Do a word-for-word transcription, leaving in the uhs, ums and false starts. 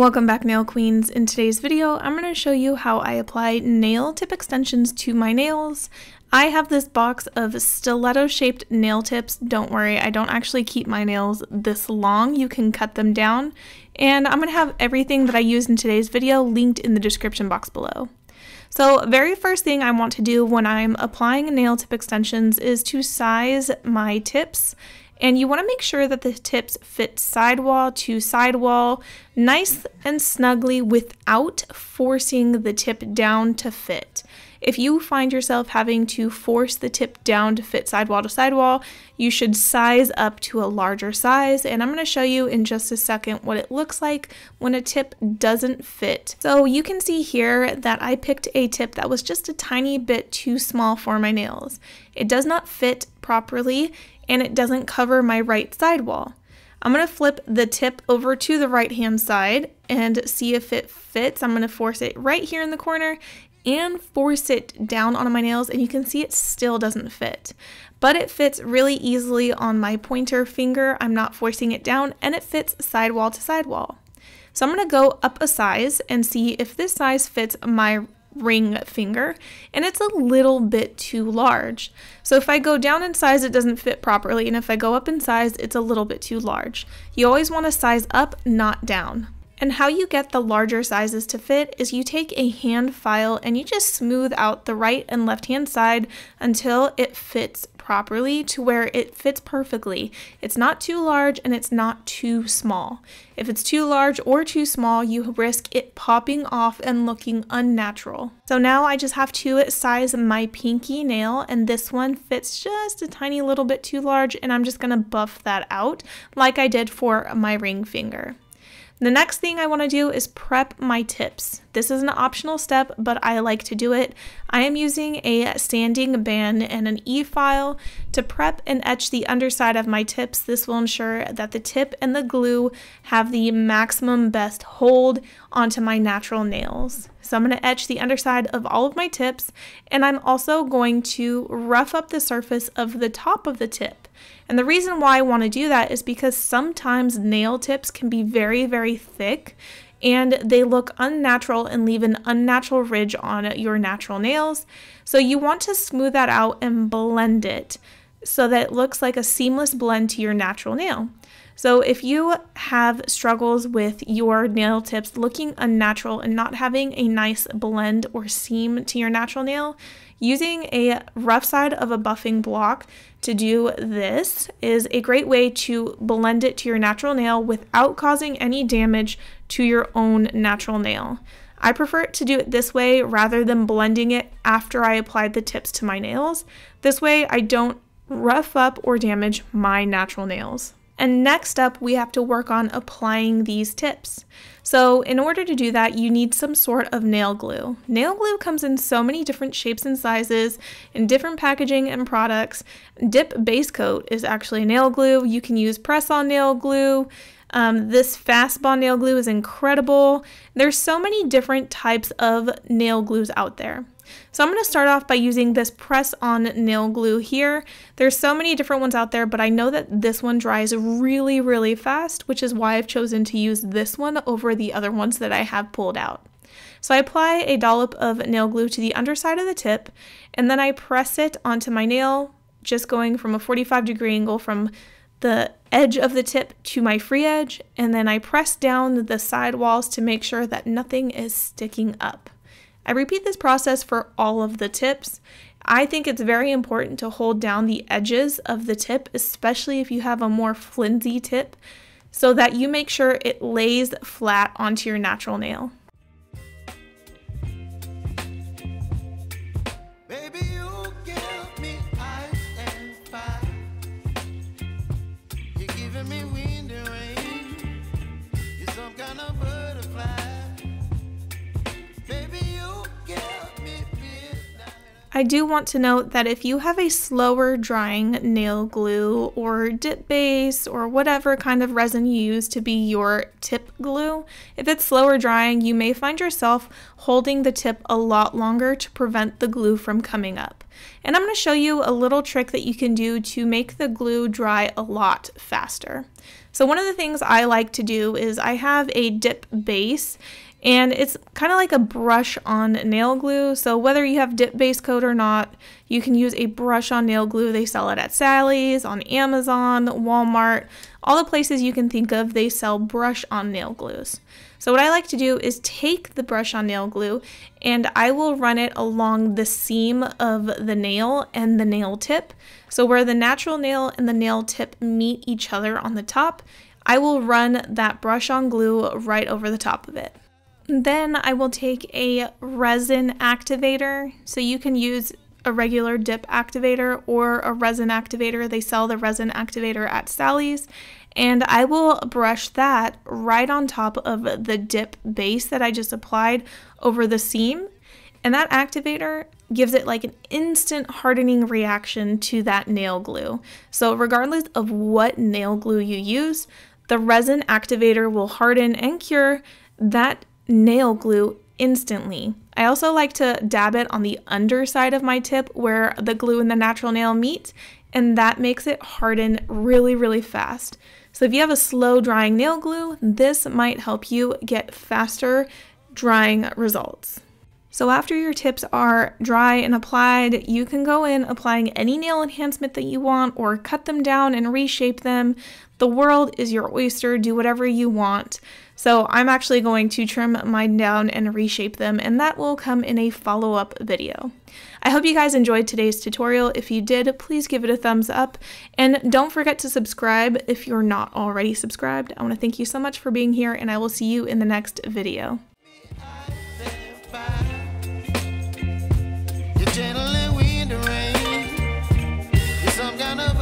Welcome back, nail queens. In today's video, I'm going to show you how I apply nail tip extensions to my nails. I have this box of stiletto shaped nail tips. Don't worry, I don't actually keep my nails this long. You can cut them down. And I'm going to have everything that I used in today's video linked in the description box below. So very first thing I want to do when I'm applying nail tip extensions is to size my tips. And you want to make sure that the tips fit sidewall to sidewall nice and snugly without forcing the tip down to fit. If you find yourself having to force the tip down to fit sidewall to sidewall, you should size up to a larger size. And I'm going to show you in just a second what it looks like when a tip doesn't fit. So you can see here that I picked a tip that was just a tiny bit too small for my nails. It does not fit properly, and it doesn't cover my right sidewall. I'm going to flip the tip over to the right hand side and see if it fits. I'm going to force it right here in the corner and force it down onto my nails, and you can see it still doesn't fit. But it fits really easily on my pointer finger. I'm not forcing it down, and it fits sidewall to sidewall. So I'm going to go up a size and see if this size fits my ring finger, and it's a little bit too large. So if I go down in size, it doesn't fit properly, and if I go up in size, it's a little bit too large. You always want to size up, not down. And how you get the larger sizes to fit is you take a hand file and you just smooth out the right and left hand side until it fits properly to where it fits perfectly. It's not too large and it's not too small. If it's too large or too small, you risk it popping off and looking unnatural. So now I just have to size my pinky nail, and this one fits just a tiny little bit too large, and I'm just gonna buff that out like I did for my ring finger. The next thing I want to do is prep my tips. This is an optional step, but I like to do it. I am using a sanding band and an E-file to prep and etch the underside of my tips. This will ensure that the tip and the glue have the maximum best hold onto my natural nails. So I'm going to etch the underside of all of my tips, and I'm also going to rough up the surface of the top of the tip. And the reason why I want to do that is because sometimes nail tips can be very, very thick, and they look unnatural and leave an unnatural ridge on your natural nails. So you want to smooth that out and blend it so that it looks like a seamless blend to your natural nail. So if you have struggles with your nail tips looking unnatural and not having a nice blend or seam to your natural nail, using a rough side of a buffing block to do this is a great way to blend it to your natural nail without causing any damage to your own natural nail. I prefer to do it this way rather than blending it after I applied the tips to my nails. This way I don't rough up or damage my natural nails. And next up, we have to work on applying these tips. So in order to do that, you need some sort of nail glue. Nail glue comes in so many different shapes and sizes, in different packaging and products. Dip Base Coat is actually nail glue. You can use press-on nail glue. Um, this FastBond nail glue is incredible. There's so many different types of nail glues out there. So I'm going to start off by using this press-on nail glue here. There's so many different ones out there, but I know that this one dries really, really fast, which is why I've chosen to use this one over the other ones that I have pulled out. So I apply a dollop of nail glue to the underside of the tip, and then I press it onto my nail, just going from a forty-five degree angle from the edge of the tip to my free edge, and then I press down the sidewalls to make sure that nothing is sticking up. I repeat this process for all of the tips. I think it's very important to hold down the edges of the tip, especially if you have a more flimsy tip, so that you make sure it lays flat onto your natural nail. I I do want to note that if you have a slower drying nail glue or dip base or whatever kind of resin you use to be your tip glue, if it's slower drying, you may find yourself holding the tip a lot longer to prevent the glue from coming up. And I'm going to show you a little trick that you can do to make the glue dry a lot faster. So one of the things I like to do is I have a dip base, and it's kind of like a brush on nail glue. So whether you have dip base coat or not, you can use a brush on nail glue. They sell it at Sally's, on Amazon, Walmart, all the places you can think of, they sell brush on nail glues. So what I like to do is take the brush on nail glue and I will run it along the seam of the nail and the nail tip. So where the natural nail and the nail tip meet each other on the top, I will run that brush on glue right over the top of it. Then I will take a resin activator. So you can use a regular dip activator or a resin activator. They sell the resin activator at Sally's. And I will brush that right on top of the dip base that I just applied over the seam. And that activator gives it like an instant hardening reaction to that nail glue. So regardless of what nail glue you use, the resin activator will harden and cure that nail glue instantly. I also like to dab it on the underside of my tip where the glue and the natural nail meet, and that makes it harden really, really fast. So if you have a slow drying nail glue, this might help you get faster drying results. So after your tips are dry and applied, you can go in applying any nail enhancement that you want or cut them down and reshape them. The world is your oyster. Do whatever you want. So I'm actually going to trim mine down and reshape them, and that will come in a follow-up video. I hope you guys enjoyed today's tutorial. If you did, please give it a thumbs up, and don't forget to subscribe if you're not already subscribed. I want to thank you so much for being here, and I will see you in the next video. You're gentle and wind and rain. You're some kind of